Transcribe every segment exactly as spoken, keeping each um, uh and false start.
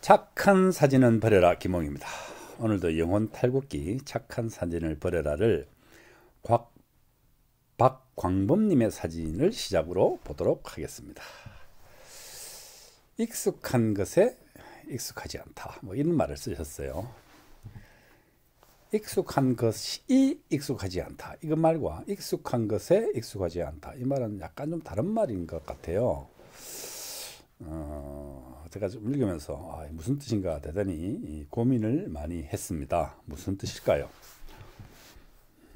착한 사진은 버려라 김홍입니다. 오늘도 영혼 탈곡기 착한 사진을 버려라를 곽, 박광범님의 사진을 시작으로 보도록 하겠습니다. 익숙한 것에 익숙하지 않다, 뭐 이런 말을 쓰셨어요. 익숙한 것이 익숙하지 않다, 이것 말과 익숙한 것에 익숙하지 않다, 이 말은 약간 좀 다른 말인 것 같아요. 어, 제가 좀 읽으면서 아, 무슨 뜻인가 대단히 고민을 많이 했습니다. 무슨 뜻일까요?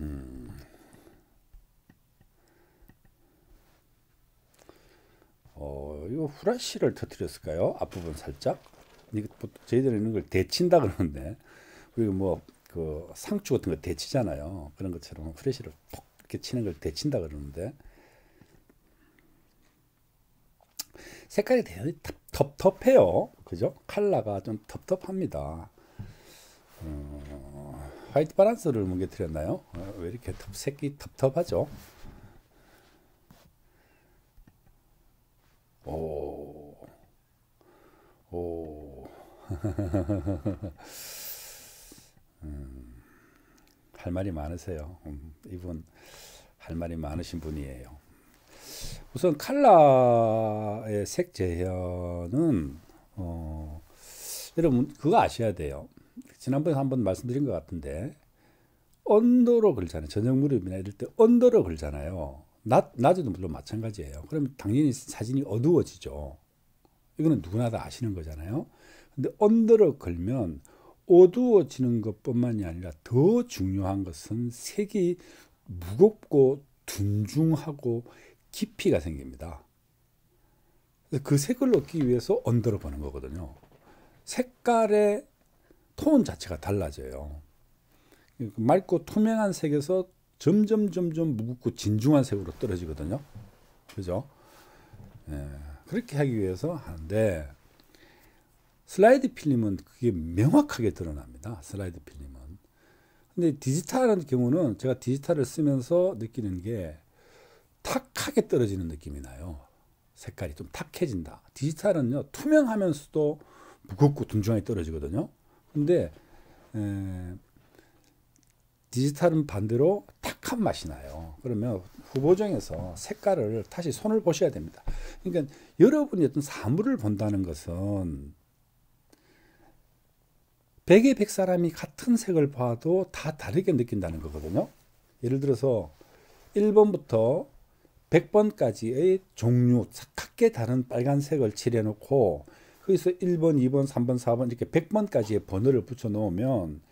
음, 어, 이거 후라시를 터뜨렸을까요? 앞부분 살짝. 이거 저희들이 있는 걸 데친다 그러는데, 그리고 뭐 그 상추 같은 거 데치잖아요. 그런 것처럼 후라시를 톡 이렇게 치는 걸 데친다 그러는데, 색깔이 되게 텁텁해요. 그죠? 컬러가 좀 텁텁합니다. 어, 화이트 바란스를 뭉개뜨렸나요? 어, 왜 이렇게 텁, 색이 텁텁하죠? 오, 오, 음, 할 말이 많으세요. 음, 이분 할 말이 많으신 분이에요. 우선 컬러의 색 재현은 어, 여러분 그거 아셔야 돼요. 지난번에 한번 말씀드린 것 같은데, 언더로 그리잖아요. 저녁 무렵이나 이럴 때 언더로 그리잖아요. 낮, 낮에도 물론 마찬가지예요. 그럼 당연히 사진이 어두워지죠. 이거는 누구나 다 아시는 거잖아요. 근데 언더로 걸면 어두워지는 것뿐만이 아니라 더 중요한 것은 색이 무겁고 둔중하고 깊이가 생깁니다. 그 색을 얻기 위해서 언더로 보는 거거든요. 색깔의 톤 자체가 달라져요. 맑고 투명한 색에서 점점 점점 무겁고 진중한 색으로 떨어지거든요. 그죠? 예, 그렇게 하기 위해서 하는데, 슬라이드 필름은 그게 명확하게 드러납니다. 슬라이드 필름은. 근데 디지털한 경우는 제가 디지털을 쓰면서 느끼는 게 탁하게 떨어지는 느낌이 나요. 색깔이 좀 탁해진다. 디지털은요, 투명하면서도 무겁고 둥중하게 떨어지거든요. 근데 에, 디지털은 반대로 탁한 맛이 나요. 그러면 후보정에서 색깔을 다시 손을 보셔야 됩니다. 그러니까 여러분이 어떤 사물을 본다는 것은 백의 백 사람이 같은 색을 봐도 다 다르게 느낀다는 거거든요. 예를 들어서 일 번부터 백 번까지의 종류, 각각 다른 빨간색을 칠해놓고 거기서 일 번, 이 번, 삼 번, 사 번 이렇게 백 번까지의 번호를 붙여놓으면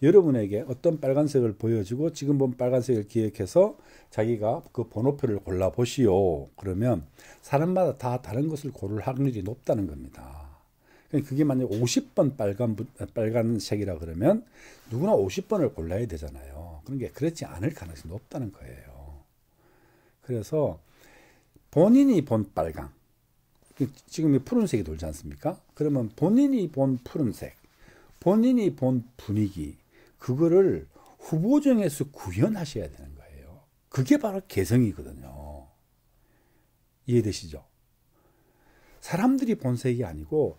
여러분에게 어떤 빨간색을 보여주고 지금 본 빨간색을 기억해서 자기가 그 번호표를 골라보시오. 그러면 사람마다 다 다른 것을 고를 확률이 높다는 겁니다. 그게 만약 오십 번 빨간, 빨간색이라 그러면 누구나 오십 번을 골라야 되잖아요. 그런 게 그렇지 않을 가능성이 높다는 거예요. 그래서 본인이 본 빨강, 지금 이 푸른색이 돌지 않습니까? 그러면 본인이 본 푸른색, 본인이 본 분위기, 그거를 후보정에서 구현하셔야 되는 거예요. 그게 바로 개성이거든요. 이해되시죠? 사람들이 본 색이 아니고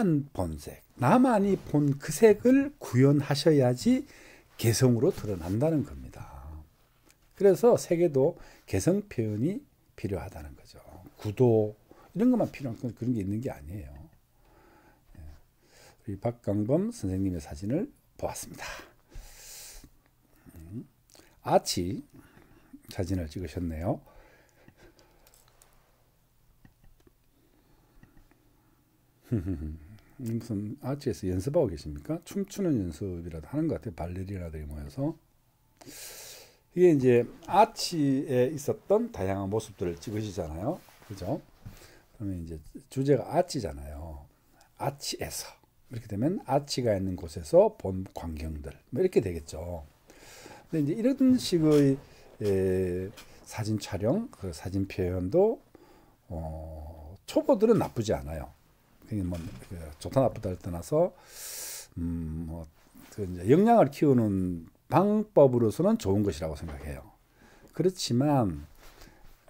나만 본 색, 나만이 본 그 색을 구현하셔야지 개성으로 드러난다는 겁니다. 그래서 색에도 개성 표현이 필요하다는 거죠. 구도 이런 것만 필요한 건 그런 게 있는 게 아니에요. 우리 박광범 선생님의 사진을 보았습니다. 아치 사진을 찍으셨네요. 무슨 아치에서 연습하고 계십니까? 춤추는 연습이라도 하는 것 같아요. 발레리나들이 모여서. 이게 이제 아치에 있었던 다양한 모습들을 찍으시잖아요. 그죠? 그러면 이제 주제가 아치잖아요. 아치에서. 이렇게 되면 아치가 있는 곳에서 본 광경들. 뭐 이렇게 되겠죠. 근데 이제 이런 식의 에, 사진 촬영, 그 사진 표현도 어, 초보들은 나쁘지 않아요. 뭐, 좋다 나쁘다를 떠나서 음, 뭐, 그 이제 역량을 키우는 방법으로서는 좋은 것이라고 생각해요. 그렇지만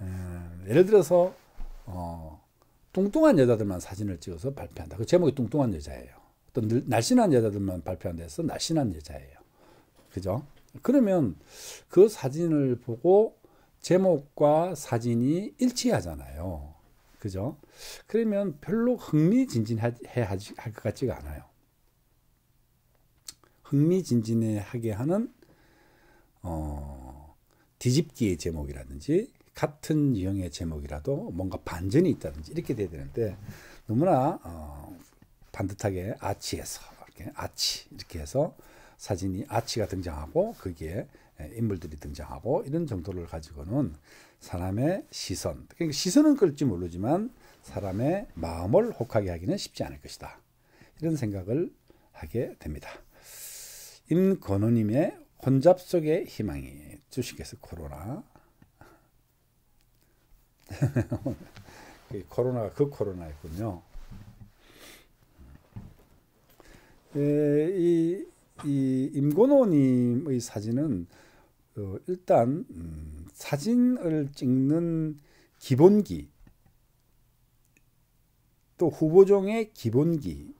음, 예를 들어서 어, 뚱뚱한 여자들만 사진을 찍어서 발표한다. 그 제목이 뚱뚱한 여자예요. 또 늘, 날씬한 여자들만 발표한다 해서 날씬한 여자예요. 그죠? 그러면 그 사진을 보고 제목과 사진이 일치하잖아요. 그죠? 그러면 별로 흥미진진해 할 것 같지가 않아요. 흥미진진하게 하는 어, 뒤집기의 제목이라든지 같은 유형의 제목이라도 뭔가 반전이 있다든지 이렇게 돼야 되는데, 너무나 어, 반듯하게 아치에서 이렇게 아치 이렇게 해서 사진이 아치가 등장하고 거기에 인물들이 등장하고 이런 정도를 가지고는 사람의 시선, 그러니까 시선은 끌지 모르지만 사람의 마음을 혹하게 하기는 쉽지 않을 것이다, 이런 생각을 하게 됩니다. 임건호님의 혼잡 속의 희망이 주식에서 코로나 코로나가 그 코로나였군요. 에, 이, 이 임건호님의 사진은 어, 일단 음, 사진을 찍는 기본기, 또 후보종의 기본기,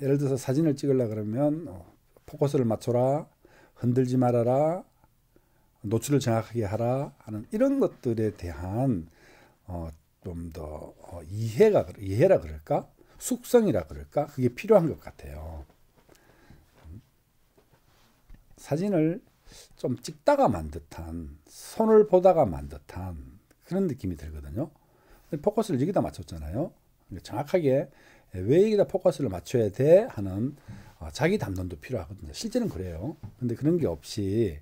예를 들어서 사진을 찍으려 그러면 어, 포커스를 맞춰라, 흔들지 말아라, 노출을 정확하게 하라 하는 이런 것들에 대한 어, 좀 더 어, 이해가 이해라 그럴까, 숙성이라 그럴까, 그게 필요한 것 같아요. 사진을 좀 찍다가 만 듯한, 손을 보다가 만 듯한 그런 느낌이 들거든요. 포커스를 여기다 맞췄잖아요. 정확하게 왜 여기다 포커스를 맞춰야 돼 하는 어, 자기 담론도 필요하거든요. 실제는 그래요. 근데 그런 게 없이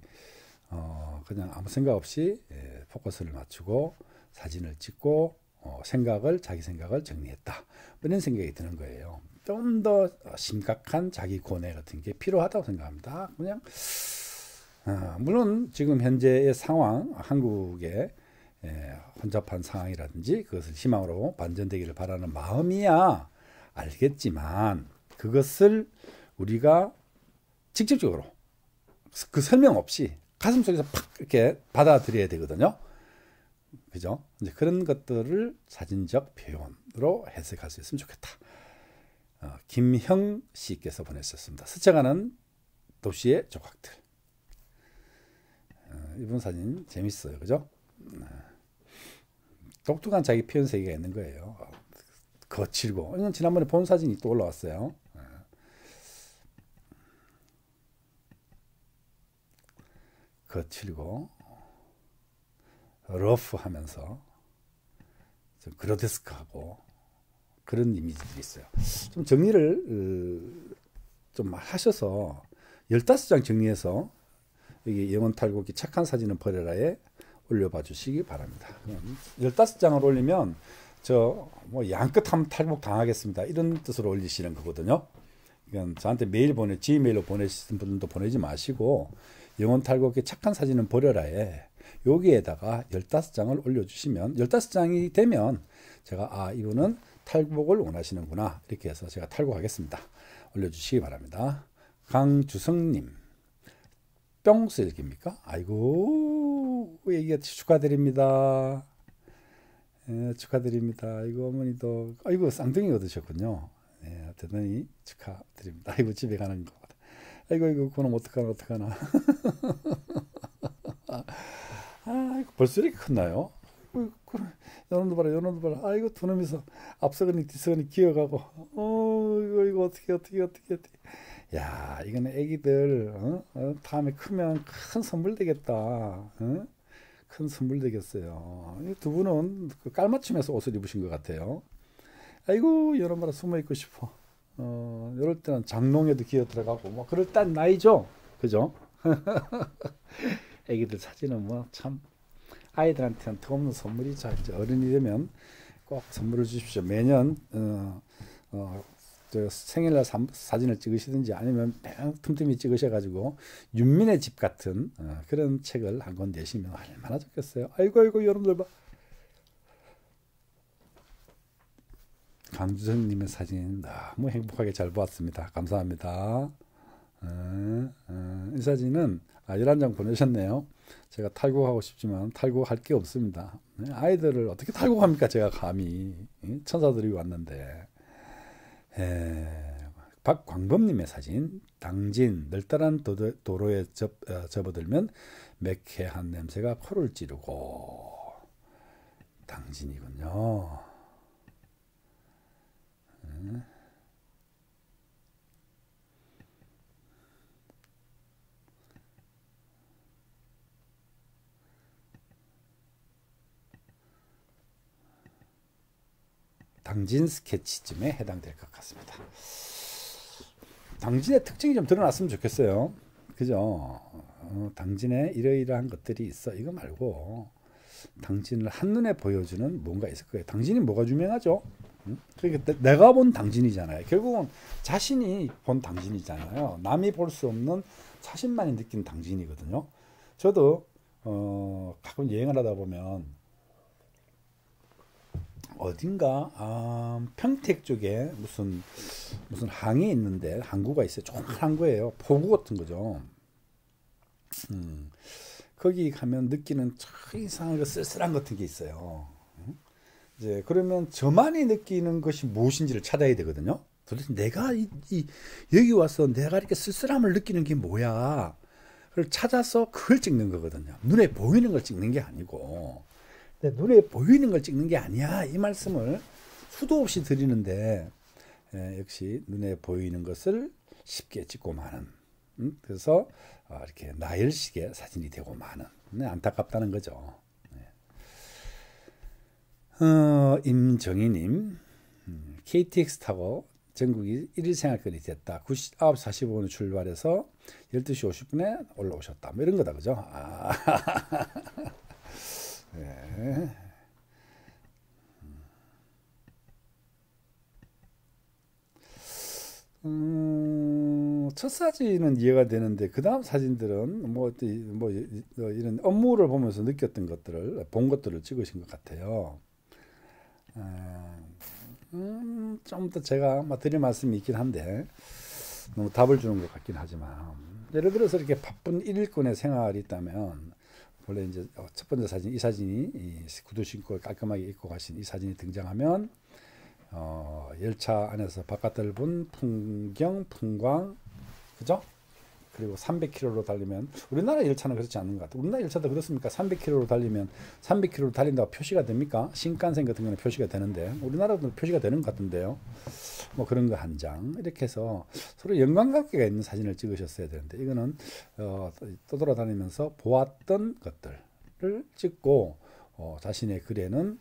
어, 그냥 아무 생각 없이 예, 포커스를 맞추고 사진을 찍고 어, 생각을 자기 생각을 정리했다, 이런 생각이 드는 거예요. 좀 더 심각한 자기 고뇌 같은 게 필요하다고 생각합니다. 그냥 아, 물론 지금 현재의 상황, 한국의 예, 혼잡한 상황이라든지 그것을 희망으로 반전되기를 바라는 마음이야 알겠지만, 그것을 우리가 직접적으로 그 설명 없이 가슴 속에서 팍 이렇게 받아들여야 되거든요. 그죠? 이제 그런 것들을 사진적 표현으로 해석할 수 있으면 좋겠다. 어, 김형 씨께서 보내셨습니다. 스쳐가는 도시의 조각들. 어, 이분 사진 재밌어요. 그죠? 독특한 자기 표현 세계가 있는 거예요. 거칠고. 이건 지난번에 본 사진이 또 올라왔어요. 거칠고 러프하면서 좀 그로데스크하고 그런 이미지들이 있어요. 좀 정리를 좀 하셔서 열다섯 장 정리해서 여기 영혼 탈곡기 착한 사진은 버려라에 올려봐 주시기 바랍니다. 열다섯 장을 올리면 저 뭐 양껏 하면 탈곡 당하겠습니다, 이런 뜻으로 올리시는 거거든요. 그러니까 저한테 메일 보내, 지메일로 보내시는 분들도 보내지 마시고 영혼 탈곡기 착한 사진은 버려라에 여기에다가 열다섯 장을 올려주시면, 열다섯 장이 되면 제가 아 이분은 탈곡을 원하시는구나 이렇게 해서 제가 탈곡하겠습니다, 올려주시기 바랍니다. 강주성님, 뿅슬기입니까? 아이고 얘기가 축하드립니다. 예, 축하드립니다. 아이고 어머니도 아이고 쌍둥이 얻으셨군요. 예, 대단히 축하드립니다. 아이고 집에 가는 거. 아이고 아이고 그놈 어떡하나 어떡하나. 아, 벌써 이렇게 컸나요? 요놈도 봐라 요놈도 봐라. 아이고 두 놈이서 앞서거니 뒤서거니 기어가고. 어 이거 이거 어떻게 어떻게 어떻게 어떻게. 야 이거는 애기들 어? 어? 다음에 크면 큰 선물 되겠다. 어? 큰 선물 되겠어요. 이 두 분은 그 깔맞춤해서 옷을 입으신 것 같아요. 아이고 요놈 봐라 숨어 있고 싶어. 어, 이럴 때는 장롱에도 기어 들어가고 뭐 그럴 땐 나이죠. 그죠? 애기들 사진은 뭐 참 아이들한테는 턱없는 선물이죠. 이제 어른이 되면 꼭 선물을 주십시오. 매년 어, 어, 저 생일날 삼, 사진을 찍으시든지 아니면 그냥 틈틈이 찍으셔가지고 윤민의 집 같은 어, 그런 책을 한 권 내시면 얼마나 좋겠어요. 아이고 아이고 여러분들 봐. 강주선님의 사진 너무 행복하게 잘 보았습니다. 감사합니다. 음, 음, 이 사진은 아, 열한 장 보내셨네요. 제가 탈곡하고 싶지만 탈곡할 게 없습니다. 아이들을 어떻게 탈곡합니까? 제가 감히 천사들이 왔는데. 에, 박광범님의 사진. 당진 널따란 도도, 도로에 접, 어, 접어들면 매캐한 냄새가 코를 찌르고. 당진이군요. 음. 당진 스케치쯤에 해당될 것 같습니다. 당진의 특징이 좀 드러났으면 좋겠어요. 그죠? 어, 당진의 이러이러한 것들이 있어. 이거 말고 당진을 한눈에 보여주는 뭔가 있을 거예요. 당진이 뭐가 유명하죠? 응? 그러니까 내가 본 당진이잖아요. 결국은 자신이 본 당진이잖아요. 남이 볼 수 없는 자신만이 느낀 당진이거든요. 저도 어, 가끔 여행을 하다 보면 어딘가 아, 평택 쪽에 무슨 무슨 항이 있는데 항구가 있어요. 조그만 항구예요. 포구 같은 거죠. 음. 거기 가면 느끼는 참 이상하게 쓸쓸한 같은 게 있어요. 이제 그러면 저만이 느끼는 것이 무엇인지를 찾아야 되거든요. 도대체 내가 이, 이, 여기 와서 내가 이렇게 쓸쓸함을 느끼는 게 뭐야? 그걸 찾아서 그걸 찍는 거거든요. 눈에 보이는 걸 찍는 게 아니고. 근데 눈에 보이는 걸 찍는 게 아니야. 이 말씀을 수도 없이 드리는데 에, 역시 눈에 보이는 것을 쉽게 찍고 마는. 음? 그래서 어, 이렇게 나열식의 사진이 되고 많은. 네, 안타깝다는 거죠. 네. 어, 임정희님, 음, 케이티엑스 타고 전국이 일 일 생활권이 됐다. 아홉 시 사십오 분에 출발해서 열두 시 오십 분에 올라오셨다. 뭐 이런 거다, 그죠? 아. 네. 음, 첫 사진은 이해가 되는데 그 다음 사진들은 뭐, 뭐 이런 업무를 보면서 느꼈던 것들을 본 것들을 찍으신 것 같아요. 음, 좀 더 제가 드릴 말씀이 있긴 한데 너무 답을 주는 것 같긴 하지만, 예를 들어서 이렇게 바쁜 일일권의 생활이 있다면 원래 이제 첫 번째 사진, 이 사진이 이 구두 신고 깔끔하게 입고 가신 이 사진이 등장하면 어, 열차 안에서 바깥을 본 풍경, 풍광, 그죠? 그리고 삼백 킬로미터로 달리면, 우리나라 열차는 그렇지 않는 것 같아요. 우리나라 열차도 그렇습니까? 삼백 킬로미터로 달리면 삼백 킬로미터로 달린다고 표시가 됩니까? 신칸센 같은 경우는 표시가 되는데 우리나라도 표시가 되는 것 같은데요. 뭐 그런 거 한 장 이렇게 해서 서로 연관관계가 있는 사진을 찍으셨어야 되는데, 이거는 어, 떠돌아다니면서 보았던 것들을 찍고 어, 자신의 글에는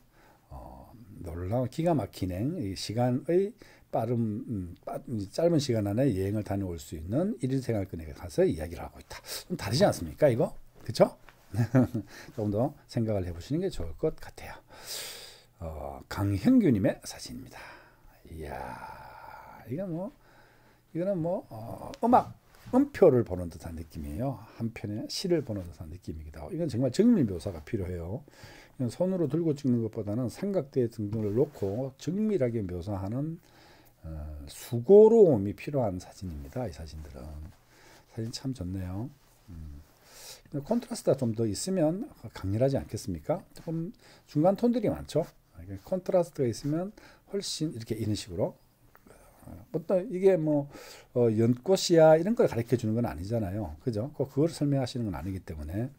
어, 놀라운 기가 막히는 시간의 빠른 음, 빠, 짧은 시간 안에 여행을 다녀올 수 있는 일 일 생활권에 가서 이야기를 하고 있다. 좀 다르지 않습니까 이거? 그쵸? 조금 더 생각을 해보시는 게 좋을 것 같아요. 어, 강형규님의 사진입니다. 이야, 이거 뭐 이거는 뭐 어, 음악 음표를 보는 듯한 느낌이에요. 한편의 시를 보는 듯한 느낌이기도 하고, 이건 정말 정밀 묘사가 필요해요. 손으로 들고 찍는 것보다는 삼각대 등등을 놓고 정밀하게 묘사하는 어, 수고로움이 필요한 사진입니다. 이 사진들은 사진 참 좋네요. 음. 콘트라스트가 좀 더 있으면 강렬하지 않겠습니까? 조금 중간 톤들이 많죠. 콘트라스트가 있으면 훨씬 이렇게 이런 식으로 어떤 이게 뭐 어, 연꽃이야 이런 걸 가르쳐 주는 건 아니잖아요. 그죠? 그걸 설명하시는 건 아니기 때문에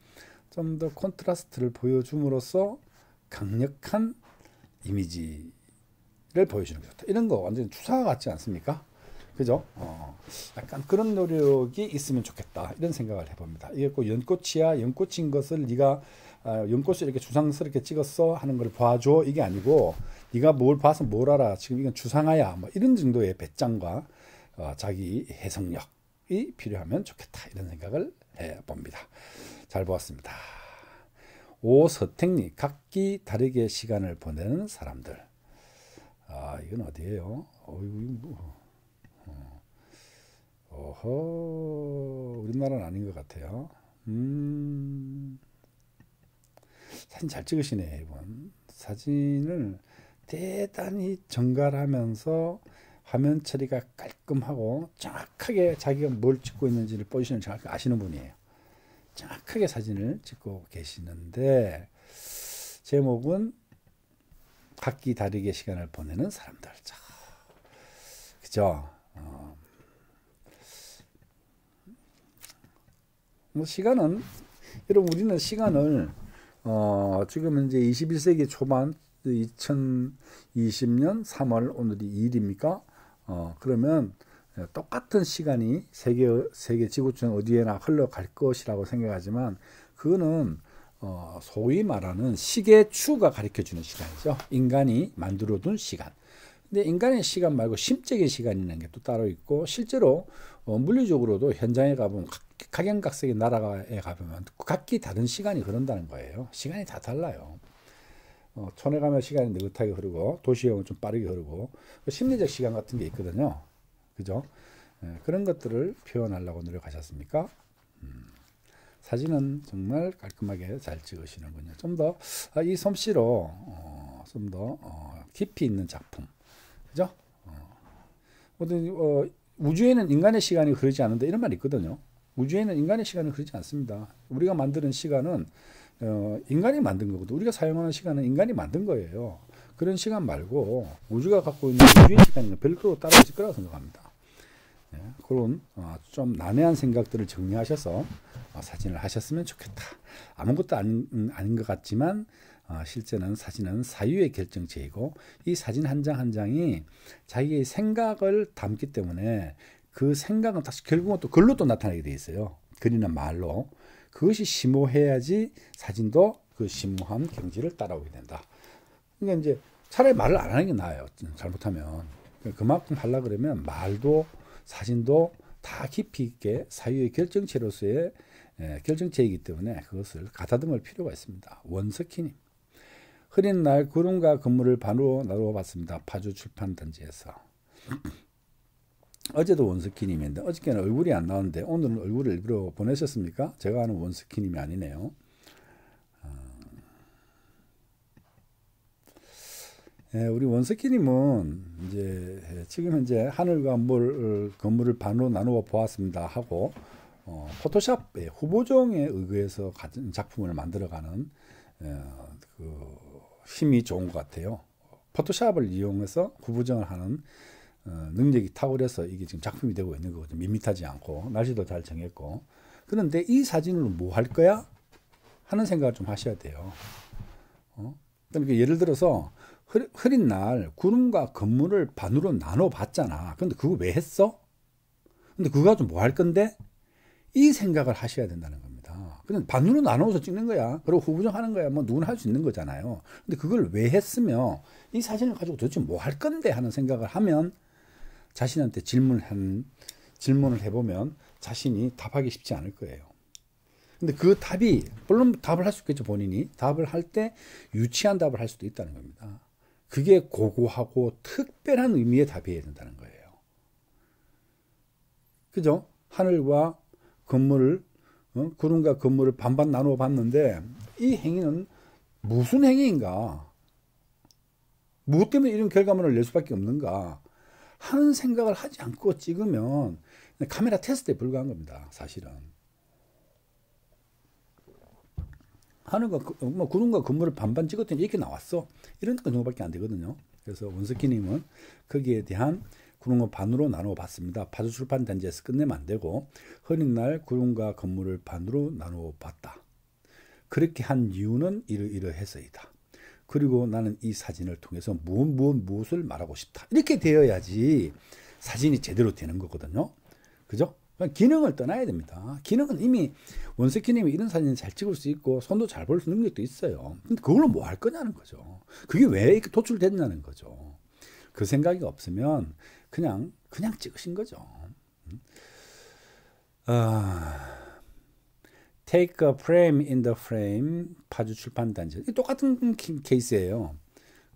좀 더 콘트라스트를 보여줌으로써 강력한 이미지를 보여주는 게 좋다. 이런 거 완전 추사 같지 않습니까? 그죠? 어, 약간 그런 노력이 있으면 좋겠다. 이런 생각을 해봅니다. 이게 꼭 연꽃이야, 연꽃인 것을 네가 아, 연꽃을 이렇게 추상스럽게 찍었어 하는 걸 봐줘. 이게 아니고 네가 뭘 봐서 뭘 알아. 지금 이건 추상화야. 뭐 이런 정도의 배짱과 어, 자기 해석력이 필요하면 좋겠다. 이런 생각을 해봅니다. 잘 보았습니다. 오서택리, 각기 다르게 시간을 보내는 사람들. 아, 이건 어디예요? 어이구, 어. 어허, 우리나라는 아닌 것 같아요. 음, 사진 잘 찍으시네, 이분. 사진을 대단히 정갈하면서 화면 처리가 깔끔하고 정확하게 자기가 뭘 찍고 있는지를 포지션을 정확하게 아시는 분이에요. 정확하게 사진을 찍고 계시는데 제목은 각기 다르게 시간을 보내는 사람들. 자, 그죠? 어. 뭐 시간은, 여러분, 우리는 시간을 어, 지금 이제 이십일 세기 초반 이천이십 년 삼월 오늘이 이 일입니까? 어, 그러면 똑같은 시간이 세계, 세계 지구촌 어디에나 흘러갈 것이라고 생각하지만 그거는 어, 소위 말하는 시계추가 가르쳐주는 시간이죠. 인간이 만들어둔 시간. 근데 인간의 시간 말고 심적인 시간이라는 게 또 따로 있고, 실제로 어, 물리적으로도 현장에 가보면 각, 각양각색의 나라에 가보면 각기 다른 시간이 흐른다는 거예요. 시간이 다 달라요. 어, 촌에 가면 시간이 느긋하게 흐르고 도시에 오면 좀 빠르게 흐르고 심리적 시간 같은 게 있거든요. 그죠? 예, 그런 것들을 표현하려고 노력하셨습니까? 음, 사진은 정말 깔끔하게 잘 찍으시는군요. 좀 더 이 솜씨로 어, 좀 더 어, 깊이 있는 작품. 그죠? 어, 어, 우주에는 인간의 시간이 흐르지 않는다, 이런 말이 있거든요. 우주에는 인간의 시간이 흐르지 않습니다. 우리가 만드는 시간은 어, 인간이 만든 거거든요. 우리가 사용하는 시간은 인간이 만든 거예요. 그런 시간 말고 우주가 갖고 있는 우주의 시간은 별도로 따라오실 거라고 생각합니다. 예, 그런 어, 좀 난해한 생각들을 정리하셔서 어, 사진을 하셨으면 좋겠다. 아무것도 아닌, 음, 아닌 것 같지만 어, 실제는 사진은 사유의 결정체이고, 이 사진 한 장 한 장이 자기의 생각을 담기 때문에 그 생각은 다시 결국은 또 글로 또 나타나게 되어 있어요. 글이나 말로. 그것이 심오해야지 사진도 그 심오한 경지를 따라오게 된다. 그러니까 이제 차라리 말을 안 하는 게 나아요. 잘못하면. 그만큼 하려고 그러면 말도 사진도 다 깊이 있게 사유의 결정체로서의 결정체이기 때문에 그것을 가다듬을 필요가 있습니다. 원석기님. 흐린 날 구름과 건물을 반으로 나누어 봤습니다. 파주 출판단지에서. 어제도 원스키님인데, 어저께는 얼굴이 안 나오는데 오늘은 얼굴을 일부러 보내셨습니까? 제가 아는 원스키님이 아니네요. 예, 우리 원석기님은 이제 지금 현재 하늘과 물, 건물을 반으로 나누어 보았습니다 하고 어, 포토샵의 후보정에 의해서 가진 작품을 만들어가는 에, 그 힘이 좋은 것 같아요. 포토샵을 이용해서 후보정을 하는 어, 능력이 탁월해서 이게 지금 작품이 되고 있는 거거든요. 밋밋하지 않고 날씨도 잘 정했고. 그런데 이 사진으로 뭐 할 거야? 하는 생각을 좀 하셔야 돼요. 어? 그러니까 예를 들어서 흐린 날 구름과 건물을 반으로 나눠 봤잖아. 근데 그거 왜 했어? 근데 그거 가지고 뭐 할 건데? 이 생각을 하셔야 된다는 겁니다. 그냥 반으로 나눠서 찍는 거야. 그리고 후보정하는 거야. 뭐 누구나 할 수 있는 거잖아요. 근데 그걸 왜 했으며 이 사진을 가지고 도대체 뭐 할 건데? 하는 생각을 하면, 자신한테 질문을, 한, 질문을 해보면 자신이 답하기 쉽지 않을 거예요. 근데 그 답이, 물론 답을 할 수 있겠죠, 본인이. 답을 할 때 유치한 답을 할 수도 있다는 겁니다. 그게 고고하고 특별한 의미의 답이어야 된다는 거예요. 그죠? 하늘과 건물을, 어? 구름과 건물을 반반 나누어 봤는데 이 행위는 무슨 행위인가? 무엇 때문에 이런 결과물을 낼 수밖에 없는가? 하는 생각을 하지 않고 찍으면 카메라 테스트에 불과한 겁니다, 사실은. 하늘과 뭐 구름과 건물을 반반 찍었더니 이렇게 나왔어. 이런 정도밖에 안 되거든요. 그래서 원석기님은 거기에 대한 구름과 반으로 나누어 봤습니다. 파주 출판단지에서 끝내면 안 되고, 흐린 날 구름과 건물을 반으로 나누어 봤다. 그렇게 한 이유는 이러이러해서이다. 그리고 나는 이 사진을 통해서 무엇 무엇 무엇을 말하고 싶다. 이렇게 되어야지 사진이 제대로 되는 거거든요. 그죠? 기능을 떠나야 됩니다. 기능은 이미 원석기님이 이런 사진을 잘 찍을 수 있고 손도 잘 볼 수 있는 능력도 있어요. 근데 그걸로 뭐 할 거냐는 거죠. 그게 왜 이렇게 도출됐냐는 거죠. 그 생각이 없으면 그냥 그냥 찍으신 거죠. 아, Take a frame in the frame. 파주 출판단지. 똑같은 케이스예요.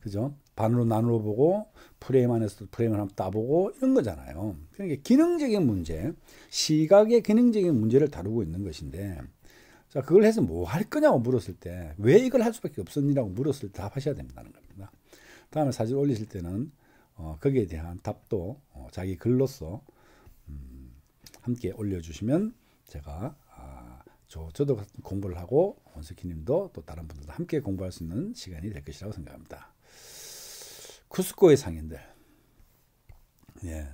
그죠? 반으로 나누어 보고 프레임 안에서도 프레임을 한번 따보고 이런 거잖아요. 그러니까 기능적인 문제, 시각의 기능적인 문제를 다루고 있는 것인데, 자, 그걸 해서 뭐 할 거냐고 물었을 때, 왜 이걸 할 수밖에 없었니라고 물었을 때 답하셔야 된다는 겁니다. 다음에 사진 올리실 때는 어, 거기에 대한 답도 어, 자기 글로서 음, 함께 올려주시면 제가 아, 저, 저도 공부를 하고 원스키님도 또 다른 분들도 함께 공부할 수 있는 시간이 될 것이라고 생각합니다. 쿠스코의 상인들. 예.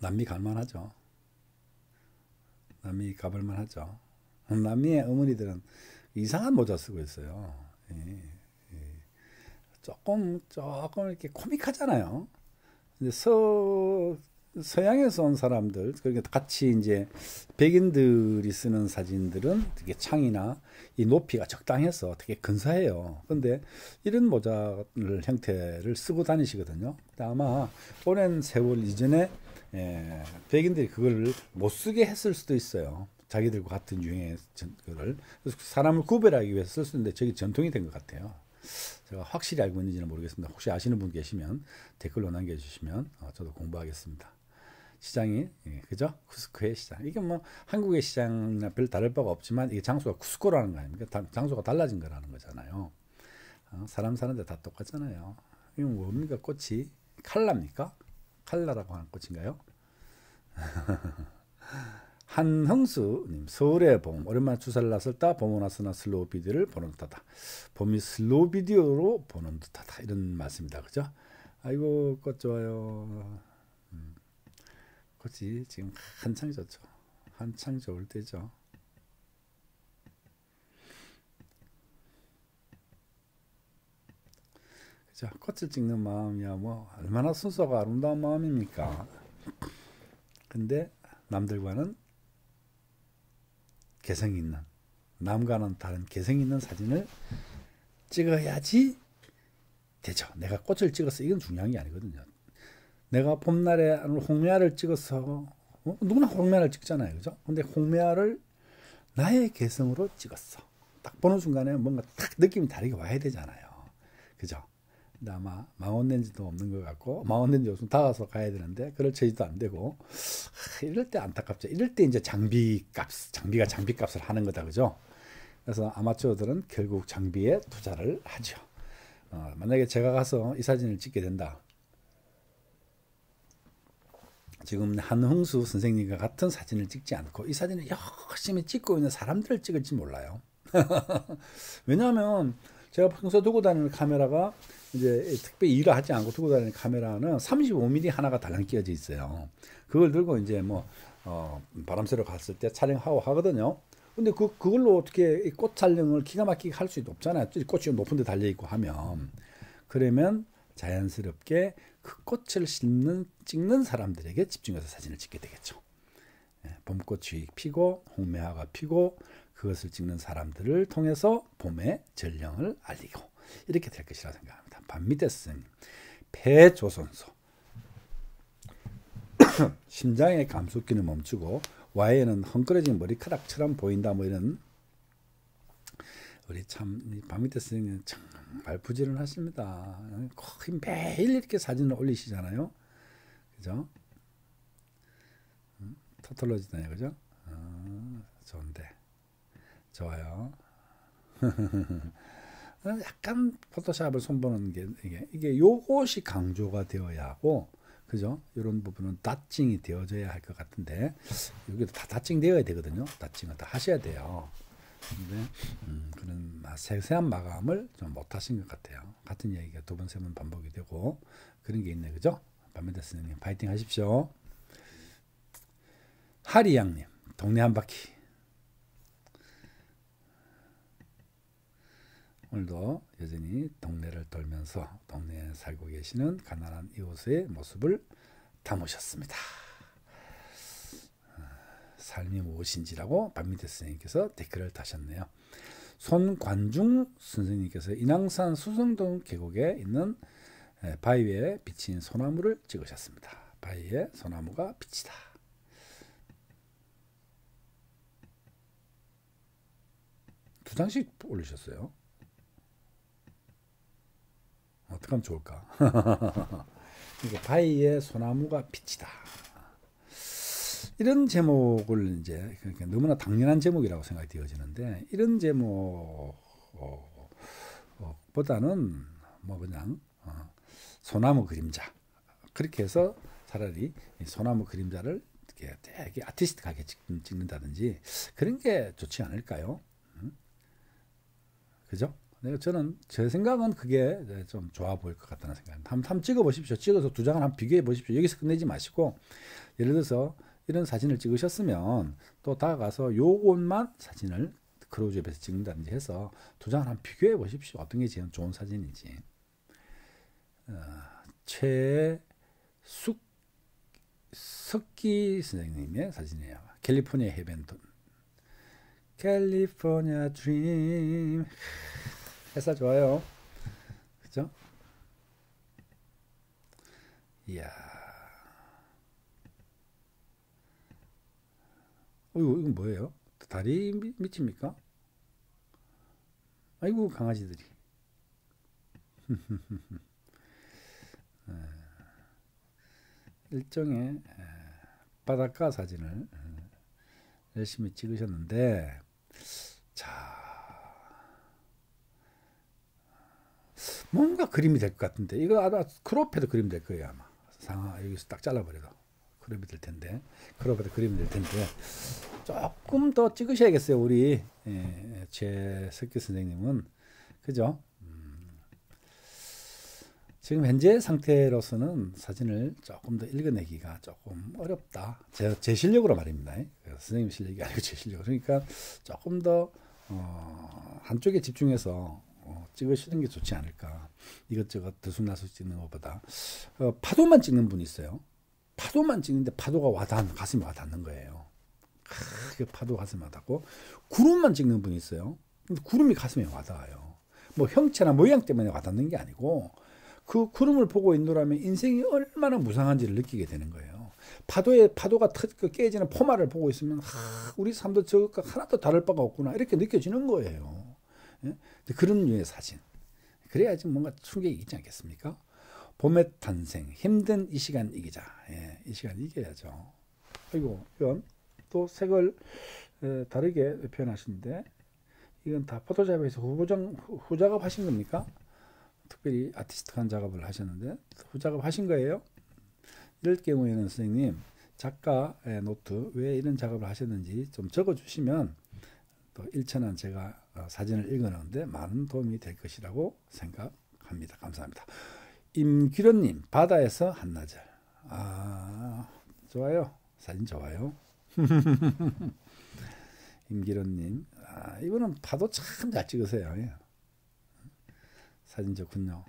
남미 갈만하죠. 남미 가볼만하죠. 남미의 어머니들은 이상한 모자 쓰고 있어요. 예. 예. 조금 조금 이렇게 코믹하잖아요. 근데 서 서양에서 온 사람들, 그러니까 같이 이제 백인들이 쓰는 사진들은 되게 창이나 이 높이가 적당해서 되게 근사해요. 근데 이런 모자를 형태를 쓰고 다니시거든요. 아마 오랜 세월 이전에 예, 백인들이 그걸 못 쓰게 했을 수도 있어요. 자기들과 같은 유형의 그걸 사람을 구별하기 위해서 쓸 수 있는데 저게 전통이 된 것 같아요. 제가 확실히 알고 있는지는 모르겠습니다. 혹시 아시는 분 계시면 댓글로 남겨주시면 저도 공부하겠습니다. 시장이 예, 그죠? 쿠스코의 시장. 이게 뭐 한국의 시장이나 별 다를 바가 없지만 이게 장소가 쿠스코라는 거 아닙니까? 다, 장소가 달라진 거라는 거잖아요. 어, 사람 사는데 다 똑같잖아요. 이건 뭡니까? 꽃이 칼라입니까? 칼라라고 하는 꽃인가요? 한흥수님, 서울의 봄. 오랜만에 주사를 났을다. 봄은 왔으나 슬로우 비디오를 보는 듯하다. 봄이 슬로우 비디오로 보는 듯하다. 이런 말씀입니다. 그죠? 아이고 꽃 좋아요. 음. 꽃이 지금 한창 좋죠. 한창 좋을 때죠. 그죠? 꽃을 찍는 마음이야 뭐 얼마나 순수하고 아름다운 마음입니까? 근데 남들과는 개성이 있는, 남과는 다른 개성이 있는 사진을 찍어야지 되죠. 내가 꽃을 찍어서 이건 중요한 게 아니거든요. 내가 봄날에 홍매화를 찍어서 어? 누구나 홍매화를 찍잖아요, 그죠? 근데 홍매화를 나의 개성으로 찍었어. 딱 보는 순간에 뭔가 딱 느낌이 다르게 와야 되잖아요, 그죠? 근데 아마 망원렌즈도 없는 것 같고, 망원렌즈 없으면 다가서 가야 되는데 그럴 처지도 안 되고, 하, 이럴 때 안타깝죠. 이럴 때 이제 장비값, 장비가 장비값을 하는 거다, 그죠? 그래서 아마추어들은 결국 장비에 투자를 하죠. 어, 만약에 제가 가서 이 사진을 찍게 된다. 지금 한흥수 선생님과 같은 사진을 찍지 않고 이 사진을 열심히 찍고 있는 사람들을 찍을지 몰라요. 왜냐하면 제가 평소 두고 다니는 카메라가 이제 특별히 일을 하지 않고 두고 다니는 카메라는 삼십오 밀리미터 하나가 달랑 끼어져 있어요. 그걸 들고 이제 뭐 어 바람 쐬러 갔을 때 촬영하고 하거든요. 근데 그 그걸로 어떻게 꽃 촬영을 기가 막히게 할 수도 없잖아요. 꽃이 높은데 달려 있고 하면, 그러면 자연스럽게 그 꽃을 심는, 찍는 사람들에게 집중해서 사진을 찍게 되겠죠. 봄꽃이 피고 홍매화가 피고 그것을 찍는 사람들을 통해서 봄의 전령을 알리고 이렇게 될 것이라 생각합니다. 반미대 스님, 폐조선소. 심장의 감속기는 멈추고 와해는 헝클어진 머리카락처럼 보인다. 뭐 이런, 우리 참 반미대 스님은 정말 부지런하십니다. 거의 매일 이렇게 사진을 올리시잖아요, 그죠? 토톨로지잖아요, 그죠? 아, 좋은데. 좋아요. 약간 포토샵을 손보는 게 이게, 이게 요것이 강조가 되어야 하고, 그죠? 이런 부분은 다칭이 되어져야 할 것 같은데, 여기도 다 다칭 되어야 되거든요. 다칭은 다 하셔야 돼요. 근데 음, 그런 세세한 마감을 좀 못하신 것 같아요. 같은 얘기가 두 번 세 번 반복이 되고 그런 게 있네, 그죠? 반면대 스님 파이팅 하십시오. 하리양님, 동네 한 바퀴. 오늘도 여전히 동네를 돌면서 동네에 살고 계시는 가난한 이웃의 모습을 담으셨습니다. 삶이 무엇인지라고 박민태 선생님께서 댓글을 다셨네요. 손관중 선생님께서 인왕산 수성동 계곡에 있는 바위에 비친 소나무를 찍으셨습니다. 바위에 소나무가 비치다. 두 장씩 올리셨어요. 어떻게 하면 좋을까? 이게 바위에 소나무가 비치다. 이런 제목을 이제 너무나 당연한 제목이라고 생각이 되어지는데, 이런 제목보다는 뭐 그냥 소나무 그림자, 그렇게 해서 차라리 소나무 그림자를 이렇게 되게 아티스틱하게 찍는다든지 그런 게 좋지 않을까요? 응? 그죠? 저는 제 생각은 그게 좀 좋아 보일 것 같다는 생각입니다. 한번, 한번 찍어 보십시오. 찍어서 두 장을 한번 비교해 보십시오. 여기서 끝내지 마시고, 예를 들어서 이런 사진을 찍으셨으면 또 다가가서 요것만 사진을 크로즈업에서 찍는다든지 해서 두 장을 한번 비교해 보십시오. 어떤 게 제일 좋은 사진인지. 어, 최숙석기 선생님의 사진이에요. 캘리포니아 해변. 캘리포니아 드림. 햇살 좋아요. 그죠? 이야. 어이구, 이건 뭐예요? 다리 밑입니까? 아이고, 강아지들이. 일종의 바닷가 사진을 열심히 찍으셨는데, 자. 뭔가 그림이 될 것 같은데, 이거 아마 크롭해도 그림이 될 거예요. 아마 상하 여기서 딱 잘라버려도 크롭이 될 텐데, 크롭해도 그림이 될 텐데 조금 더 찍으셔야겠어요. 우리 예, 제석규 선생님은. 그죠? 음, 지금 현재 상태로서는 사진을 조금 더 읽어내기가 조금 어렵다. 제, 제 실력으로 말입니다. 선생님 실력이 아니고 제 실력. 그러니까 조금 더 어, 한쪽에 집중해서 어, 찍으시는 게 좋지 않을까. 이것저것 드수나수 찍는 것보다 어, 파도만 찍는 분이 있어요. 파도만 찍는데 파도가 와닿는, 가슴이 와닿는 거예요. 크, 파도가 가슴이 와닿고, 구름만 찍는 분이 있어요. 근데 구름이 가슴에 와닿아요. 뭐 형체나 모양 때문에 와닿는 게 아니고, 그 구름을 보고 있노라면 인생이 얼마나 무상한지를 느끼게 되는 거예요. 파도에, 파도가 터, 깨지는 포마를 보고 있으면 하, 우리 삶도 저것과 하나도 다를 바가 없구나, 이렇게 느껴지는 거예요. 예? 그런 류의 사진. 그래야지 뭔가 충격이 있지 않겠습니까? 봄의 탄생, 힘든 이 시간 이기자. 예, 이 시간 이겨야죠. 아이고, 이건 또 색을 에, 다르게 표현하시는데, 이건 다 포토샵에서 후보정, 후작업 하신 겁니까? 특별히 아티스트한 작업을 하셨는데 후작업 하신 거예요? 이럴 경우에는 선생님, 작가의 노트 왜 이런 작업을 하셨는지 좀 적어주시면 또 일천한 제가 사진을 읽어놓는데 많은 도움이 될 것이라고 생각합니다. 감사합니다. 임기론님, 바다에서 한나절. 아, 좋아요. 사진 좋아요. 임기론님, 아, 이분은 파도 참 잘 찍으세요. 예. 사진 좋군요.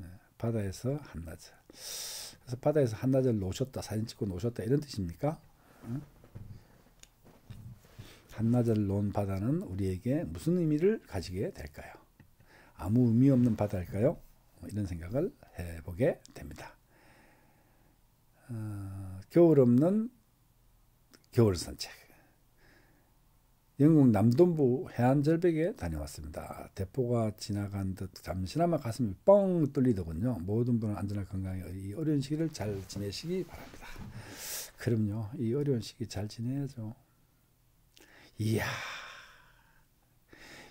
예, 바다에서 한나절. 그래서 바다에서 한나절 노셨다, 사진 찍고 노셨다, 이런 뜻입니까? 응? 한나절 논 바다는 우리에게 무슨 의미를 가지게 될까요? 아무 의미 없는 바다일까요? 이런 생각을 해보게 됩니다. 어, 겨울 없는 겨울 산책. 영국 남동부 해안 절벽에 다녀왔습니다. 대포가 지나간 듯 잠시나마 가슴이 뻥 뚫리더군요. 모든 분은 안전한 건강에 이 어려운 시기를 잘 지내시기 바랍니다. 그럼요. 이 어려운 시기 잘 지내야죠. 이야,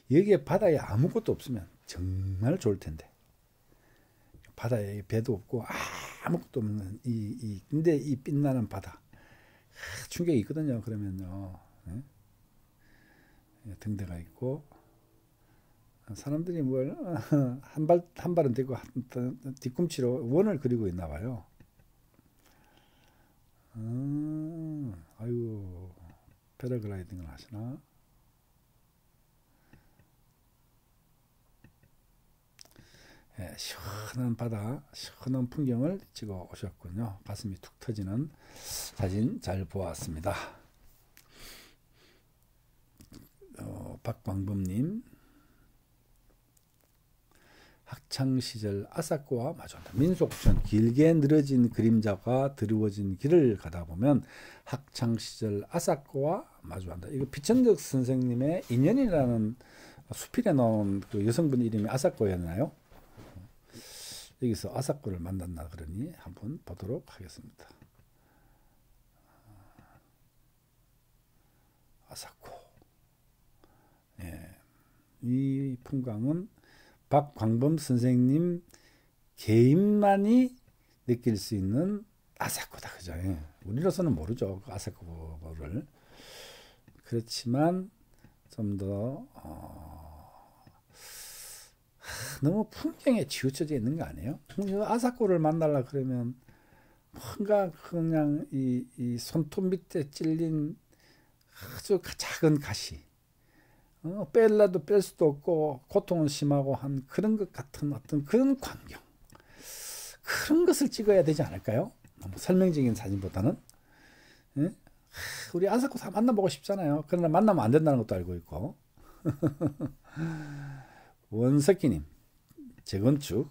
여기에 바다에 아무것도 없으면 정말 좋을 텐데, 바다에 배도 없고 아무것도 없는 이, 이 근데 이 빛나는 바다, 아, 충격이 있거든요. 그러면요, 예? 등대가 있고, 사람들이 뭘 한 발 한 발은 들고 뒤꿈치로 원을 그리고 있나 봐요. 음, 아유. 패러글라이딩을 하시나? 예, 시원한 바다, 시원한 풍경을 찍어 오셨군요. 가슴이 툭 터지는 사진 잘 보았습니다. 어, 박광범님, 학창시절 아사코와 마주한다. 민속촌, 길게 늘어진 그림자가 드리워진 길을 가다 보면 학창시절 아사코와 마주한다. 이거 비천덕 선생님의 인연이라는 수필에 나온 그 여성분 이름이 아사코였나요? 여기서 아사코를 만났나 그러니 한번 보도록 하겠습니다. 아사코. 예. 이 풍광은 박광범 선생님 개인만이 느낄 수 있는 아사코다 그죠? 예. 우리로서는 모르죠 그 아사코를. 그렇지만 좀 더 어... 너무 풍경에 치우쳐져 있는 거 아니에요? 아사코를 만나려 그러면 뭔가 그냥 이, 이 손톱 밑에 찔린 아주 작은 가시, 어, 뺄라도 뺄 수도 없고 고통은 심하고 한 그런 것 같은 어떤 그런 광경, 그런 것을 찍어야 되지 않을까요? 너무 설명적인 사진보다는. 예? 우리 아사코 다 만나보고 싶잖아요. 그러나 만나면 안 된다는 것도 알고 있고. 원석기님 재건축.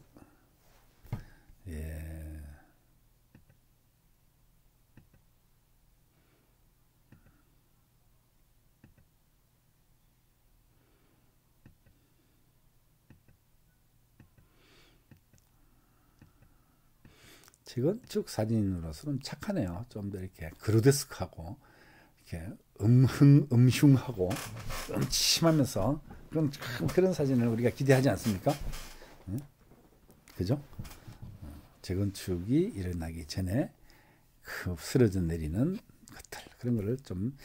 예. 재건축 사진으로서는 착하네요. 좀 더 이렇게 그루데스크하고 이렇게 음흉, 음흉하고 음침하면서 그런, 그런 사진을 우리가 기대하지 않습니까? 응? 그죠? 재건축이 일어나기 전에 그 쓰러져 내리는 것들, 그런 거를 좀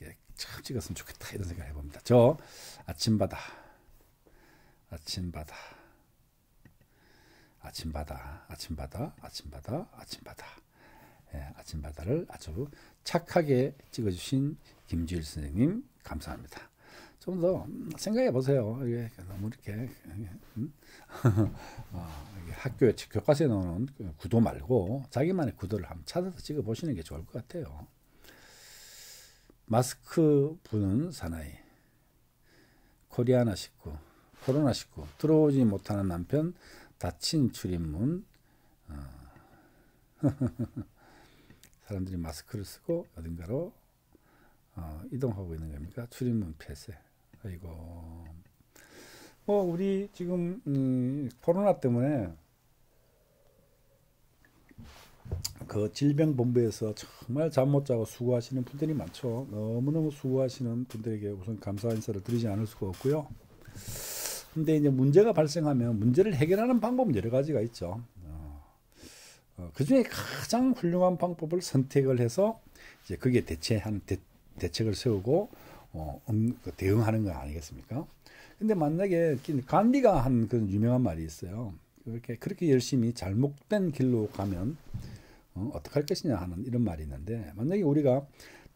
이렇게 참 찍었으면 좋겠다 이런 생각을 해봅니다. 저 아침바다, 아침바다, 아침바다, 아침바다, 아침바다, 아침바다. 예, 아침바다를 아주 착하게 찍어주신 김지일 선생님 감사합니다. 좀 더 생각해 보세요. 이게 너무 이렇게 음? 어, 학교 교과서에 나오는 구도 말고 자기만의 구도를 한번 찾아서 찍어 보시는 게 좋을 것 같아요. 마스크 부는 사나이, 코리아나 십구, 코로나 십구, 들어오지 못하는 남편, 닫힌 출입문. 어. 사람들이 마스크를 쓰고 어딘가로 어, 이동하고 있는 겁니까? 출입문 폐쇄. 아이고, 뭐 우리 지금 음, 코로나 때문에 그 질병본부에서 정말 잠 못 자고 수고하시는 분들이 많죠. 너무너무 수고하시는 분들에게 우선 감사 인사를 드리지 않을 수가 없고요. 근데 이제 문제가 발생하면 문제를 해결하는 방법은 여러 가지가 있죠. 어, 어, 그 중에 가장 훌륭한 방법을 선택을 해서 이제 그게 대체하는 대, 대책을 세우고 어, 음, 대응하는 거 아니겠습니까? 근데 만약에 간디가 한 그런 유명한 말이 있어요. 그렇게 그렇게 열심히 잘못된 길로 가면 어, 어떡할 것이냐 하는 이런 말이 있는데, 만약에 우리가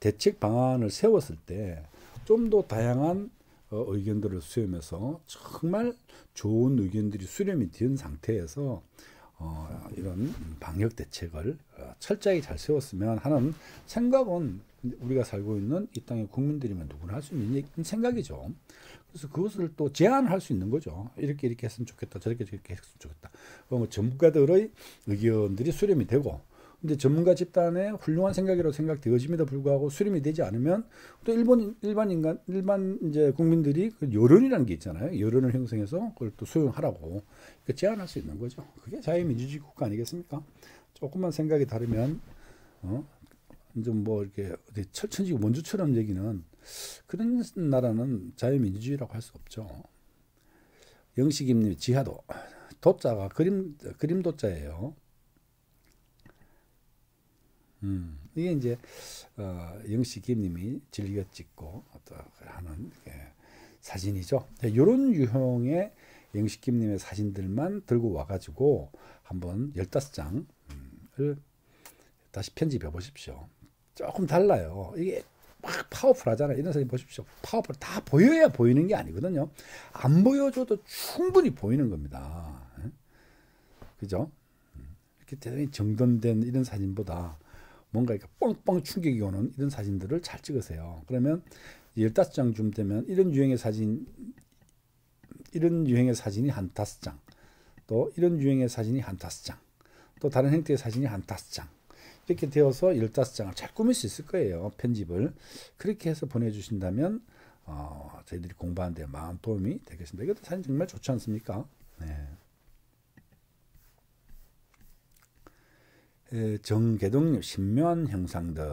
대책 방안을 세웠을 때 좀 더 다양한 어, 의견들을 수렴해서 정말 좋은 의견들이 수렴이 된 상태에서 어, 이런 방역 대책을 어, 철저히 잘 세웠으면 하는 생각은 우리가 살고 있는 이 땅의 국민들이면 누구나 할 수 있는 생각이죠. 그래서 그것을 또 제안할 수 있는 거죠. 이렇게 이렇게 했으면 좋겠다, 저렇게 저렇게 했으면 좋겠다. 그럼 전문가들의 의견들이 수렴이 되고, 근데 전문가 집단의 훌륭한 생각이라고 생각되어짐에도 불구하고 수렴이 되지 않으면 또 일본 일반 인간 일반 이제 국민들이 그 여론이라는 게 있잖아요. 여론을 형성해서 그걸 또 수용하라고 그 제안할 수 있는 거죠. 그게 자유민주주의 국가 아니겠습니까? 조금만 생각이 다르면 어 좀 뭐 이렇게 철천지고 원주처럼 얘기는, 그런 나라는 자유민주주의라고 할 수 없죠. 영식님 지하도 도자가 그림 그림 도자예요. 음, 이게 이제 어, 영식님이 즐겨 찍고 어떤 하는 예, 사진이죠. 이런 유형의 영식님의 사진들만 들고 와가지고 한번 열다섯 장을 다시 편집해 보십시오. 조금 달라요. 이게 막 파워풀하잖아요. 이런 사진 보십시오. 파워풀 다 보여야 보이는 게 아니거든요. 안 보여줘도 충분히 보이는 겁니다. 예? 그죠? 이렇게 대단히 정돈된 이런 사진보다 뭔가 이렇게 뻥뻥 충격이 오는 이런 사진들을 잘 찍으세요. 그러면 열다섯 장쯤 되면 이런 유형의 사진, 이런 유형의 사진이 한 다섯 장, 또 이런 유형의 사진이 한 다섯 장, 또 다른 형태의 사진이 한 다섯 장, 이렇게 되어서 열다섯 장을 잘 꾸밀 수 있을 거예요. 편집을. 그렇게 해서 보내주신다면, 어, 저희들이 공부하는 데 많은 도움이 되겠습니다. 이것도 사진 정말 좋지 않습니까? 네. 예, 정계동님 신묘한 형상들.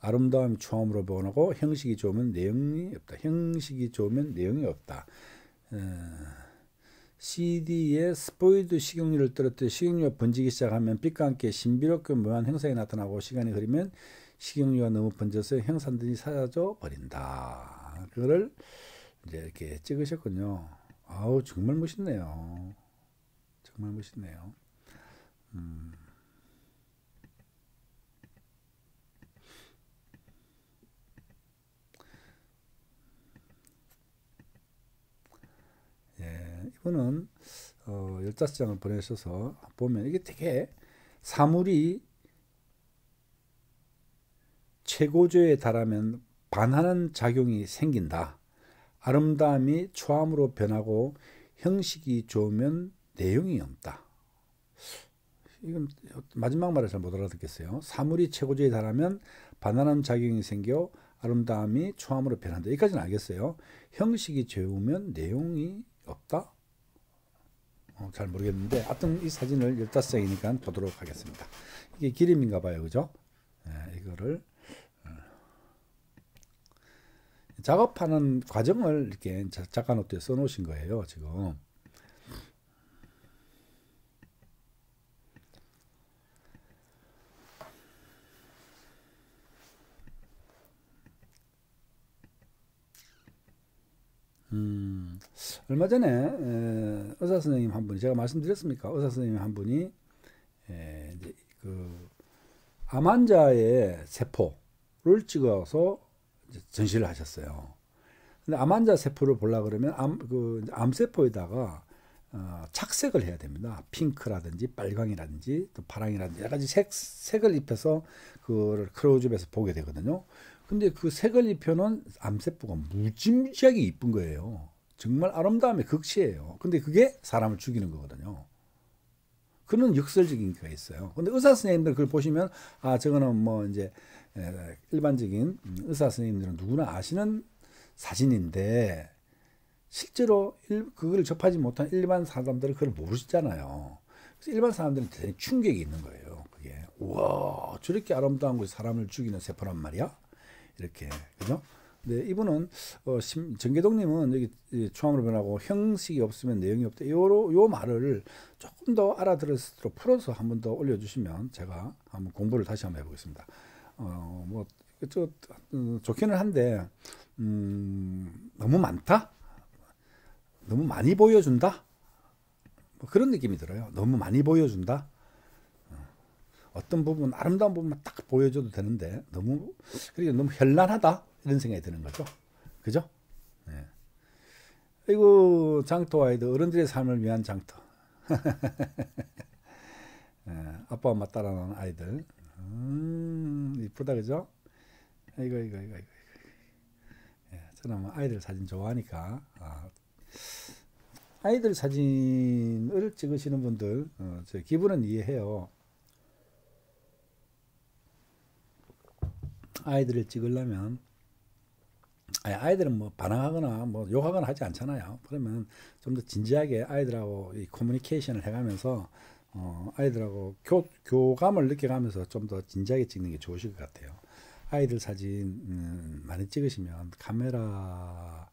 아름다움이 처음으로 변하고 형식이 좋으면 내용이 없다. 형식이 좋으면 내용이 없다. 예, 씨디에 스포이드 식용유를 떨어뜨려 식용유가 번지기 시작하면 빛과 함께 신비롭게 묘한 형상이 나타나고 시간이 흐르면 식용유가 너무 번져서 형상들이 사라져 버린다. 그거를 이제 이렇게 찍으셨군요. 아우 정말 멋있네요. 정말 멋있네요. 음. 예, 이거는 어, 열다섯 장을 보내셔서 보면 이게 되게 사물이 최고조에 달하면 반하는 작용이 생긴다. 아름다움이 초함으로 변하고 형식이 좋으면 내용이 없다. 이건 마지막 말을 잘 못 알아듣겠어요. 사물이 최고조에 달하면 반하는 작용이 생겨 아름다움이 초함으로 변한다. 여기까지는 알겠어요. 형식이 좋으면 내용이 없다? 어, 잘 모르겠는데 하여튼 이 사진을 열다섯 장이니까 보도록 하겠습니다. 이게 기름인가 봐요. 그죠? 네, 이거를 작업하는 과정을 이렇게 작가 노트에 써 놓으신 거예요. 지금 음, 얼마 전에 에, 의사 선생님 한 분이, 제가 말씀드렸습니까? 의사 선생님 한 분이 에, 이제 그 암 환자의 세포를 찍어서 이제 전시를 하셨어요. 근데 암 환자 세포를 보려 그러면 암 그 암 세포에다가 어, 착색을 해야 됩니다. 핑크라든지 빨강이라든지 또 파랑이라든지 여러 가지 색 색을 입혀서 그걸 크로즈업에서 보게 되거든요. 근데 그 색을 입혀놓은 암세포가 무지무지하게 이쁜 거예요. 정말 아름다움의 극치예요. 근데 그게 사람을 죽이는 거거든요. 그는 역설적인 게 있어요. 근데 의사 선생님들 그걸 보시면, 아, 저거는 뭐 이제 일반적인 의사 선생님들은 누구나 아시는 사진인데, 실제로 그걸 접하지 못한 일반 사람들은 그걸 모르시잖아요. 그래서 일반 사람들은 대단히 충격이 있는 거예요. 그게. 우와, 저렇게 아름다운 것이 사람을 죽이는 세포란 말이야? 이렇게, 그죠? 근데 이분은 어, 심, 정계동님은 여기 초함으로 변하고 형식이 없으면 내용이 없다. 요로 요 말을 조금 더 알아들었도록 풀어서 한 번 더 올려주시면 제가 한번 공부를 다시 한번 해보겠습니다. 어, 뭐 저, 음, 좋기는 한데 음, 너무 많다, 너무 많이 보여준다, 뭐 그런 느낌이 들어요. 너무 많이 보여준다. 어떤 부분, 아름다운 부분만 딱 보여줘도 되는데, 너무, 그리고 너무 현란하다? 이런 생각이 드는 거죠. 그죠? 네. 아이고, 장터 아이들, 어른들의 삶을 위한 장터. 네, 아빠, 엄마 따라하는 아이들. 음, 이쁘다, 그죠? 아이고, 아이고, 아이고, 아이고. 네, 저는 뭐 아이들 사진 좋아하니까. 아. 아이들 사진을 찍으시는 분들, 어, 제 기분은 이해해요. 아이들을 찍으려면, 아니, 아이들은 뭐 반항하거나 뭐 욕하거나 하지 않잖아요. 그러면 좀 더 진지하게 아이들하고 이 커뮤니케이션을 해가면서 어, 아이들하고 교, 교감을 느껴가면서 좀 더 진지하게 찍는 게 좋으실 것 같아요. 아이들 사진 음, 많이 찍으시면 카메라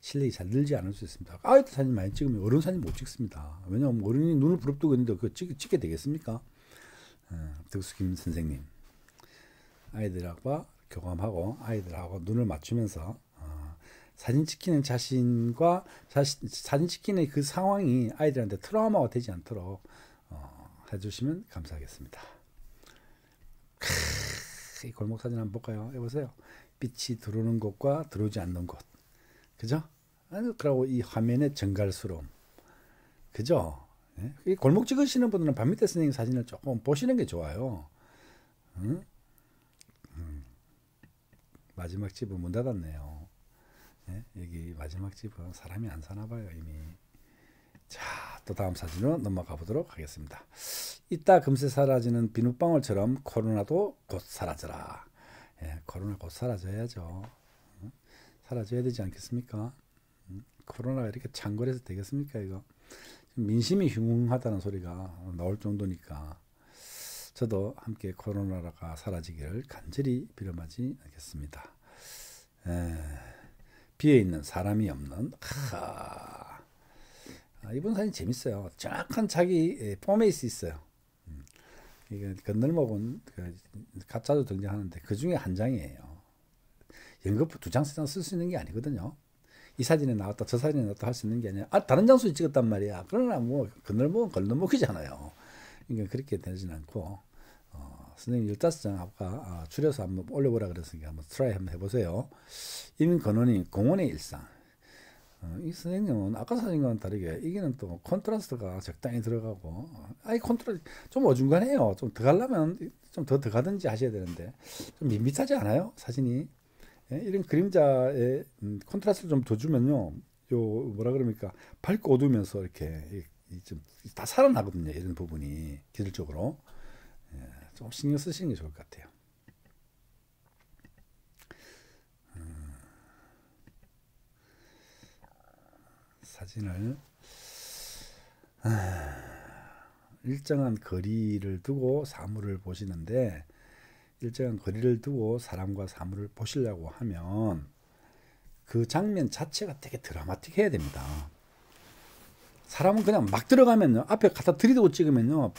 실력이 잘 늘지 않을 수 있습니다. 아이들 사진 많이 찍으면 어른 사진 못 찍습니다. 왜냐하면 어른이 눈을 부릅뜨고 있는데 그거 찍, 찍게 되겠습니까? 어, 덕수 김 선생님. 아이들과 교감하고 아이들하고 눈을 맞추면서 어, 사진 찍히는 자신과 자신, 사진 찍히는 그 상황이 아이들한테 트라우마가 되지 않도록 어, 해주시면 감사하겠습니다. 크, 이 골목 사진 한번 볼까요? 해보세요. 빛이 들어오는 곳과 들어오지 않는 곳, 그죠? 그리고 이 화면의 정갈스러움, 그죠? 예? 이 골목 찍으시는 분들은 밤밑에 선생님 사진을 조금 보시는 게 좋아요. 응? 마지막 집은 문 닫았네요. 예? 여기 마지막 집은 사람이 안 사나봐요 이미. 자, 또 다음 사진으로 넘어가 보도록 하겠습니다. 이따 금세 사라지는 비눗방울처럼 코로나도 곧 사라져라. 예, 코로나 곧 사라져야죠. 응? 사라져야 되지 않겠습니까? 응? 코로나가 이렇게 창궐해서 되겠습니까? 이거 민심이 흉흉하다는 소리가 나올 정도니까. 저도 함께 코로나가 사라지기를 간절히 빌어마지 않겠습니다. 에, 비에 있는 사람이 없는, 하, 아, 이번 사진 재밌어요. 정확한 자기 포메이스 있어요. 음. 이게 건널목은 그 가짜도 등장하는데 그 중에 한 장이에요. 연거푸 두 장 세 장 쓸 수 있는 게 아니거든요. 이 사진에 나왔다 저 사진에 나왔다 할 수 있는 게 아니라 아, 다른 장소에 찍었단 말이야. 그러나 뭐 건널목은 건널목이잖아요. 그러니까 그렇게 되진 않고 어, 선생님 열다섯 장 아까 줄여서 한번 올려보라 그랬으니까 한번 트라이 한번 해보세요. 임건원이 공원의 일상. 어, 이 선생님은 아까 사진과는 다르게 이게는 또 콘트라스트가 적당히 들어가고 아이 콘트라스트 좀 어중간해요. 좀 더 가려면 좀 더 더 가든지 하셔야 되는데 좀 밋밋하지 않아요? 사진이. 예? 이런 그림자에 음, 콘트라스트를 좀 더 주면요 요 뭐라 그럽니까 밝고 어두우면서 이렇게 좀 다 살아나거든요. 이런 부분이 기술적으로 예, 좀 신경 쓰시는 게 좋을 것 같아요. 사진을 일정한 거리를 두고 사물을 보시는데 일정한 거리를 두고 사람과 사물을 보시려고 하면 그 장면 자체가 되게 드라마틱해야 됩니다. 사람은 그냥 막 들어가면요 앞에 갖다 들이대고 찍으면요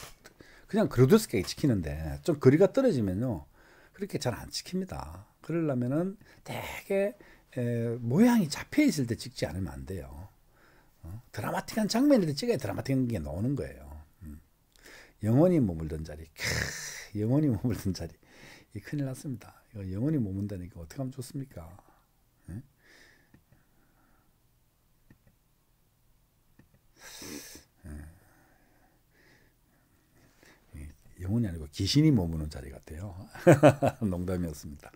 그냥 그로드스케이 찍히는데 좀 거리가 떨어지면요 그렇게 잘 안 찍힙니다. 그러려면은 되게 에, 모양이 잡혀 있을 때 찍지 않으면 안 돼요. 어? 드라마틱한 장면인데 찍어야 드라마틱한 게 나오는 거예요. 음. 영원히 머물던 자리. 캬, 영원히 머물던 자리. 이 큰일 났습니다. 이거 영원히 머문다니까 어떻게 하면 좋습니까? 응? 영혼이 아니고 귀신이 머무는 자리 같아요. 농담이었습니다.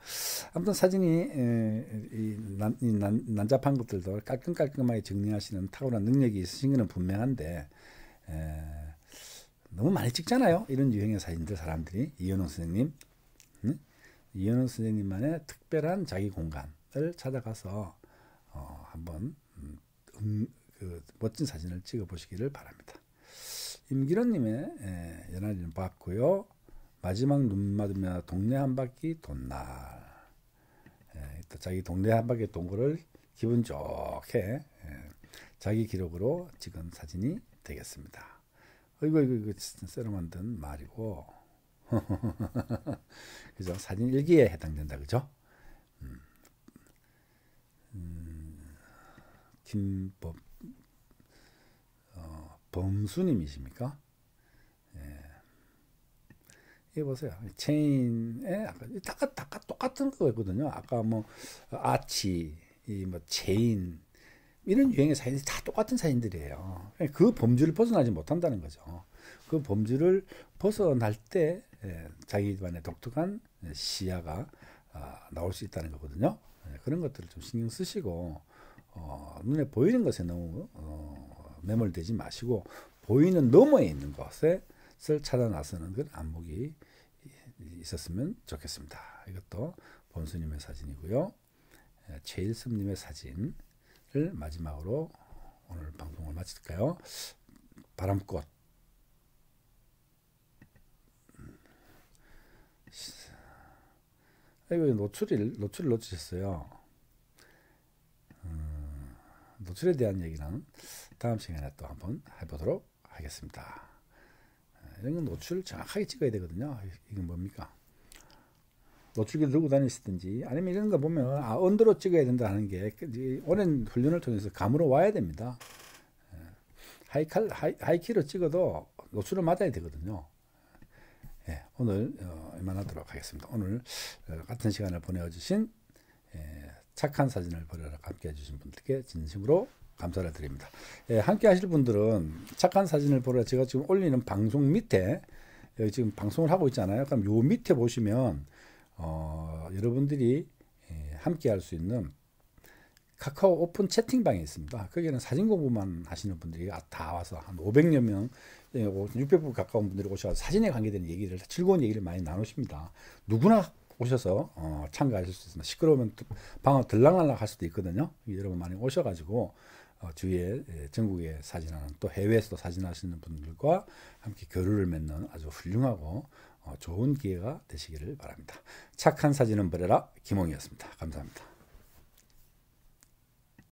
아무튼 사진이 이 난, 이 난, 난잡한 것들도 깔끔깔끔하게 정리하시는 탁월한 능력이 있으신 것은 분명한데 에, 너무 많이 찍잖아요. 이런 유형의 사진들 사람들이. 이현우 선생님 응? 이현우 선생님만의 특별한 자기 공간을 찾아가서 어, 한번 음, 음, 그 멋진 사진을 찍어 보시기를 바랍니다. 임기론님의 연안이는 봤고요. 마지막 눈 맞으며 동네 한 바퀴 돈 날. 또 자기 동네 한 바퀴 돈 거를 기분 좋게 에, 자기 기록으로 찍은 사진이 되겠습니다. 어이구 이거 새로 만든 말이고 그죠? 사진 일기에 해당된다 그죠? 음. 음. 김범 범수님이십니까? 예. 이 보세요. 체인에 아까 다, 다, 다 똑같은 거였거든요. 아까 뭐 아치, 이 뭐 체인 이런 유형의 사진들이 다 똑같은 사진들이에요. 그 범주를 벗어나지 못한다는 거죠. 그 범주를 벗어날 때 예, 자기만의 독특한 시야가 아, 나올 수 있다는 거거든요. 예, 그런 것들을 좀 신경 쓰시고 어, 눈에 보이는 것에 너무 어, 매몰되지 마시고 보이는 너머에 있는 것을 찾아 나서는 그런 안목이 있었으면 좋겠습니다. 이것도 범수님의 사진이고요. 최일섭님의 사진을 마지막으로 오늘 방송을 마칠까요? 바람꽃 아이고 노출을, 노출을 놓치셨어요. 음, 노출에 대한 얘기는 다음 시간에 또 한번 해보도록 하겠습니다. 이런 건 노출을 정확하게 찍어야 되거든요. 이건 뭡니까? 노출기를 들고 다니시든지 아니면 이런 거 보면 아, 언더로 찍어야 된다는 게 오랜 훈련을 통해서 감으로 와야 됩니다. 하이칼, 하이, 하이키로 찍어도 노출을 맞아야 되거든요. 예, 오늘 어, 이만하도록 하겠습니다. 오늘 같은 시간을 보내주신 예, 착한 사진을 버려라 함께 해주신 분들께 진심으로 감사를 드립니다. 예, 함께 하실 분들은 착한 사진을 보러 제가 지금 올리는 방송 밑에 예, 지금 방송을 하고 있잖아요. 그럼 요 밑에 보시면 어, 여러분들이 예, 함께 할 수 있는 카카오 오픈 채팅방이 있습니다. 거기에는 사진 공부만 하시는 분들이 다 와서 한 오백여 명 예, 육백 분 가까운 분들이 오셔서 사진에 관계된 얘기를 즐거운 얘기를 많이 나누십니다. 누구나 오셔서 어, 참가하실 수 있습니다. 시끄러우면 방을 들락날락 할 수도 있거든요. 여러분 많이 오셔가지고 어, 주위에 예, 전국에 사진하는 또 해외에서도 사진하시는 분들과 함께 교류를 맺는 아주 훌륭하고 어, 좋은 기회가 되시기를 바랍니다. 착한 사진은 버려라 김홍이었습니다. 감사합니다.